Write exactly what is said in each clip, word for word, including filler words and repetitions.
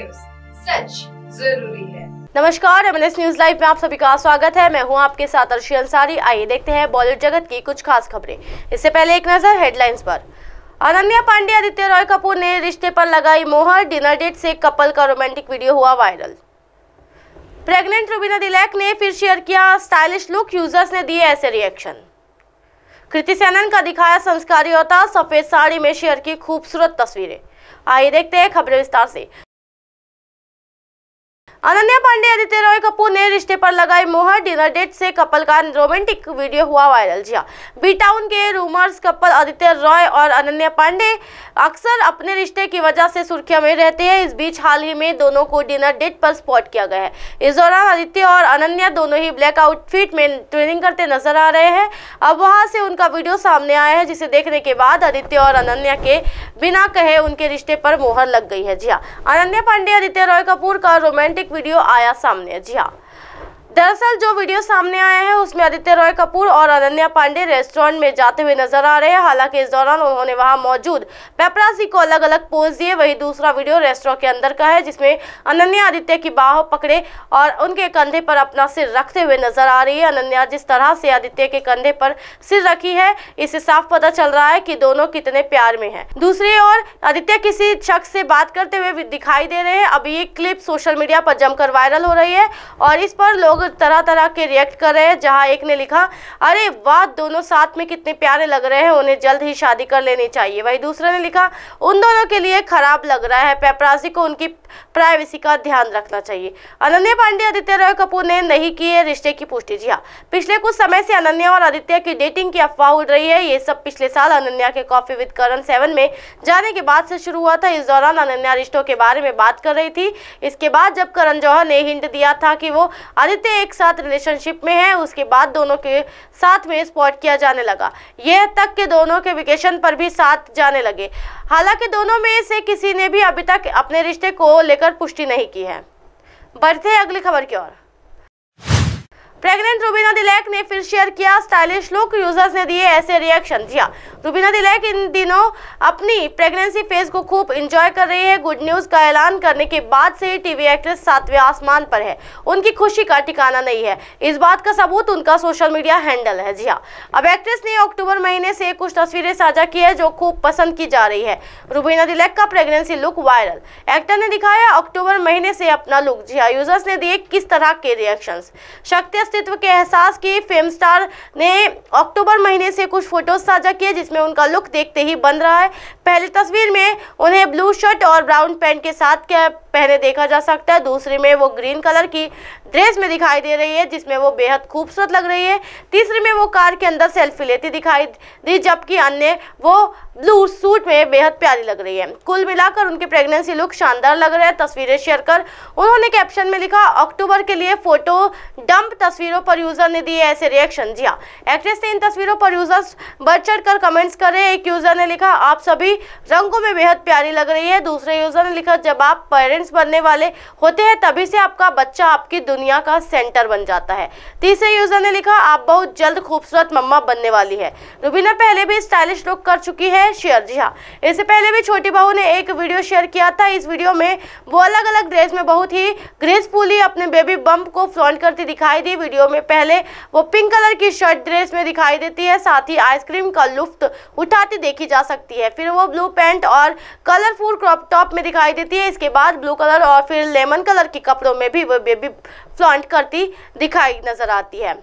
News सच जरूरी है। नमस्कार, एमएनएस न्यूज लाइव में आप सभी का स्वागत है। मैं हूं आपके साथ अर्शी अंसारी। आइए देखते हैं बॉलीवुड जगत की कुछ खास खबरें। इससे पहले एक नजर हेडलाइंस पर। अनन्या पांडे आदित्य रॉय कपूर ने रिश्ते पर लगाई मोहर, डिनर डेट से कपल का रोमांटिक वीडियो हुआ वायरल। प्रेग्नेंट रुबीना दिलैक ने फिर शेयर किया स्टाइलिश लुक, यूजर्स ने दिए ऐसे रिएक्शन। कृति सेनन का दिखाया संस्कारी होता, सफेद साड़ी में शेयर की खूबसूरत तस्वीरें। आइए देखते हैं खबरें विस्तार से। अनन्या पांडे आदित्य रॉय कपूर ने रिश्ते पर लगाई मोहर, डिनर डेट से कपल का रोमांटिक वीडियो हुआ वायरल। जी हां, बी टाउन के रूमर्स कपल आदित्य रॉय और अनन्या पांडे अक्सर अपने रिश्ते की वजह से सुर्खियों में रहते हैं। इस बीच हाल ही में दोनों को डिनर डेट पर स्पॉट किया गया है। इस दौरान आदित्य और अनन्या दोनों ही ब्लैक आउटफिट में ट्रेनिंग करते नजर आ रहे हैं। अब वहाँ से उनका वीडियो सामने आया है, जिसे देखने के बाद आदित्य और अनन्या के बिना कहे उनके रिश्ते पर मोहर लग गई है। जी हाँ, अनन्या पांडे आदित्य रॉय कपूर का रोमांटिक वीडियो आया सामने। जी हाँ, दरअसल जो वीडियो सामने आया है उसमें आदित्य रॉय कपूर और अनन्या पांडे रेस्टोरेंट में जाते हुए नजर आ रहे हैं। हालांकि इस दौरान उन्होंने वहां मौजूद पेपरासी को अलग अलग पोज दिए। वही दूसरा वीडियो रेस्टोरेंट के अंदर का है, जिसमें अनन्या आदित्य की बाहों पकड़े और उनके कंधे पर अपना सिर रखते हुए नजर आ रही है। अनन्या जिस तरह से आदित्य के कंधे पर सिर रखी है, इससे साफ पता चल रहा है कि दोनों कितने प्यार में है। दूसरी ओर आदित्य किसी शख्स से बात करते हुए दिखाई दे रहे हैं। अब ये क्लिप सोशल मीडिया पर जमकर वायरल हो रही है और इस पर लोग तरह तरह के रिएक्ट कर रहे हैं। जहां एक ने लिखा, अरे वाह दोनों साथ में कितने प्यारे लग रहे हैं, उन्हें जल्द ही शादी कर लेनी चाहिए। वहीं दूसरे ने लिखा, उन दोनों के लिए खराब लग रहा है, पेपराजी को उनकी प्राइवेसी का ध्यान रखना चाहिए। अनन्या पांडे आदित्य रॉय कपूर ने नहीं की है रिश्ते की पुष्टि। जी हाँ, पिछले कुछ समय से अनन्या और आदित्य की डेटिंग की अफवाह उड़ रही है। ये सब पिछले साल अनन्या के कॉफी विद करण सेवन में जाने के बाद से शुरू हुआ था। इस दौरान अनन्या रिश्तों के बारे में बात कर रही थी। इसके बाद जब करण जौहर ने हिंट दिया था कि वो आदित्य एक साथ रिलेशनशिप में है, उसके बाद दोनों के साथ में स्पॉट किया जाने लगा। यह तक कि दोनों के वेकेशन पर भी साथ जाने लगे। हालांकि दोनों में से किसी ने भी अभी तक अपने रिश्ते को लेकर पुष्टि नहीं की है। बढ़ते हैं अगली खबर की ओर। प्रेग्नेंट रुबीना दिलैक ने फिर शेयर किया स्टाइलिश लुक, यूजर्स ने दिए ऐसे रिएक्शन। जी हाँ, रुबीना दिलैक इन दिनों अपनी प्रेगनेंसी फेज को खूब एंजॉय कर रही है। गुड न्यूज़ का ऐलान करने के बाद से ही टीवी एक्ट्रेस सातवें आसमान पर है। उनकी खुशी का ठिकाना नहीं है। इस बात का सबूत उनका सोशल मीडिया हैंडल है। जी हाँ, अब एक्ट्रेस ने अक्टूबर महीने से कुछ तस्वीरें साझा की है जो खूब पसंद की जा रही है। रुबीना दिलैक का प्रेगनेंसी लुक वायरल। एक्टर ने दिखाया अक्टूबर महीने से अपना लुक। जी हाँ, यूजर्स ने दिए किस तरह के रिएक्शन। शक्ति अस्तित्व के एहसास की फेम स्टार ने अक्टूबर महीने से कुछ फोटोज साझा किए, जिसमें उनका लुक देखते ही बन रहा है। पहली तस्वीर में उन्हें ब्लू शर्ट और ब्राउन पैंट के साथ क्या पहने देखा जा सकता है। दूसरी में वो ग्रीन कलर की ड्रेस में दिखाई दे रही है, जिसमें वो बेहद खूबसूरत लग रही है। तीसरी में वो कार के अंदर सेल्फी लेती दिखाई दी, जबकि अन्य वो ब्लू सूट में बेहद प्यारी लग रही है। कुल मिलाकर उनके प्रेगनेंसी लुक शानदार लग रहा है। तस्वीरें शेयर कर उन्होंने कैप्शन में लिखा, अक्टूबर के लिए फोटो डंप तस्वीरों पर यूजर ने दिए ऐसे रिएक्शन। जी हाँ, एक्ट्रेस ने इन तस्वीरों पर यूजर्स बढ़ चढ़ कर कमेंट्स करे। एक यूजर ने लिखा, आप सभी रंगों में बेहद प्यारी लग रही है। दूसरे यूजर ने लिखा, जब आप पेरेंट्स बनने वाले होते हैं तभी से आपका बच्चा आपकी दुनिया का सेंटर बन जाता है। तीसरे यूजर ने लिखा, आप बहुत जल्द खूबसूरत मम्मा बनने वाली है। रुबीना पहले भी स्टाइलिश लुक कर चुकी है शेयर। जी हाँ, इससे पहले भी छोटी बहू ने एक वीडियो शेयर किया था। इस वीडियो में वो अलग अलग ड्रेस में बहुत ही ग्रेसफुली अपने बेबी बम्प को फ्लॉन्ट करती दिखाई दी। वीडियो में पहले वो पिंक कलर की शर्ट ड्रेस में दिखाई देती है, साथ ही आइसक्रीम का लुफ्त उठाती देखी जा सकती है। फिर वो ब्लू पैंट और कलरफुल क्रॉप टॉप में दिखाई देती है। इसके बाद ब्लू कलर और फिर लेमन कलर के कपड़ों में भी वो बेबी फ्लॉन्ट करती दिखाई नजर आती है।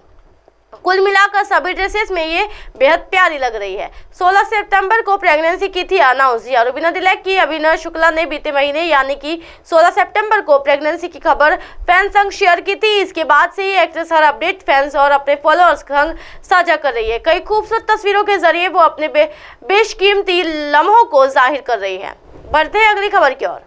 कुल मिलाकर सभी ड्रेसेस में ये बेहद प्यारी लग रही है। सोलह सितंबर को प्रेगनेंसी की थी अनाउंस। या रुबीना दिलैक की अभिनव शुक्ला ने बीते महीने यानी कि सोलह सितंबर को प्रेगनेंसी की खबर फैंस संग शेयर की थी। इसके बाद से ही एक्ट्रेस हर अपडेट फैंस और अपने फॉलोअर्स संग साझा कर रही है। कई खूबसूरत तस्वीरों के जरिए वो अपने बे, बेशकीमती लम्हों को जाहिर कर रही है। बढ़ते हैं अगली खबर की ओर।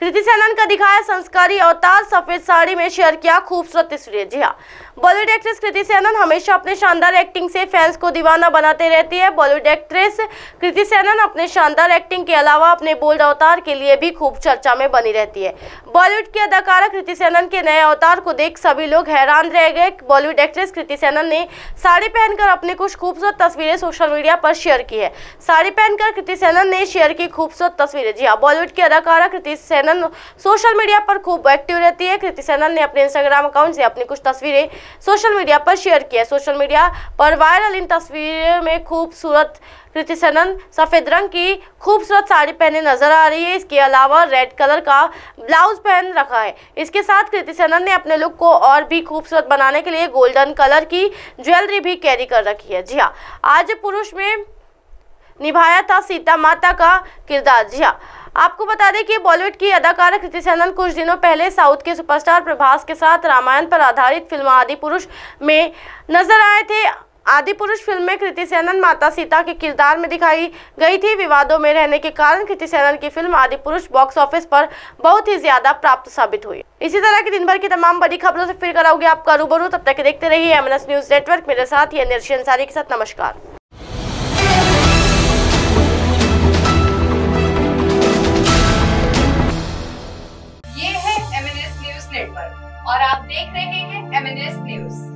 कृति सेनन का दिखाया संस्कारी अवतार, सफेद साड़ी में शेयर किया खूबसूरत तस्वीरें। जी हाँ, बॉलीवुड एक्ट्रेस कृति सेनन हमेशा अपने शानदार एक्टिंग से फैंस को दीवाना बनाते रहती है। बॉलीवुड एक्ट्रेस कृति सेनन अपने शानदार एक्टिंग के अलावा अपने बोल्ड अवतार के लिए भी खूब चर्चा में बनी रहती है। बॉलीवुड की अदाकारा कृति सेनन के नए अवतार को देख सभी लोग हैरान रह गए। बॉलीवुड एक्ट्रेस कृति सेनन ने साड़ी पहनकर अपनी कुछ खूबसूरत तस्वीरें सोशल मीडिया पर शेयर की है। साड़ी पहनकर कृति सेनन ने शेयर की खूबसूरत तस्वीरें। जी हाँ, बॉलीवुड की अदाकारा कृति सेनन सोशल मीडिया पर खूब एक्टिव रहती है। कृति सेनन ने अपने इंस्टाग्राम अकाउंट से अपनी कुछ तस्वीरें सोशल मीडिया पर शेयर किया। सोशल मीडिया पर वायरल इन तस्वीरों में खूबसूरत कृति सेनन सफ़ेद रंग की खूबसूरत साड़ी पहने नजर आ रही है। इसके अलावा रेड कलर का ब्लाउज पहन रखा है। इसके साथ कृति सेनन ने अपने लुक को और भी खूबसूरत बनाने के लिए गोल्डन कलर की ज्वेलरी भी कैरी कर रखी है। जी हाँ, आदि पुरुष में निभाया था सीता माता का किरदार। जी हाँ, आपको बता दें कि बॉलीवुड की अदाकारा कृति सेनन कुछ दिनों पहले साउथ के सुपरस्टार प्रभास के साथ रामायण पर आधारित फिल्म आदि पुरुष में नजर आए थे। आदि पुरुष फिल्म में कृति सेनन माता सीता के किरदार में दिखाई गई थी। विवादों में रहने के कारण कृति सेनन की फिल्म आदि पुरुष बॉक्स ऑफिस पर बहुत ही ज्यादा प्राप्त साबित हुई। इसी तरह की दिन भर की तमाम बड़ी खबरों से फिर कराओगे आपका रूबरू। तब तक के देखते रहिए एमएनएस न्यूज नेटवर्क मेरे साथ ही अनिर्शी अंसारी के साथ। नमस्कार। और आप देख रहे हैं एम एन एस न्यूज।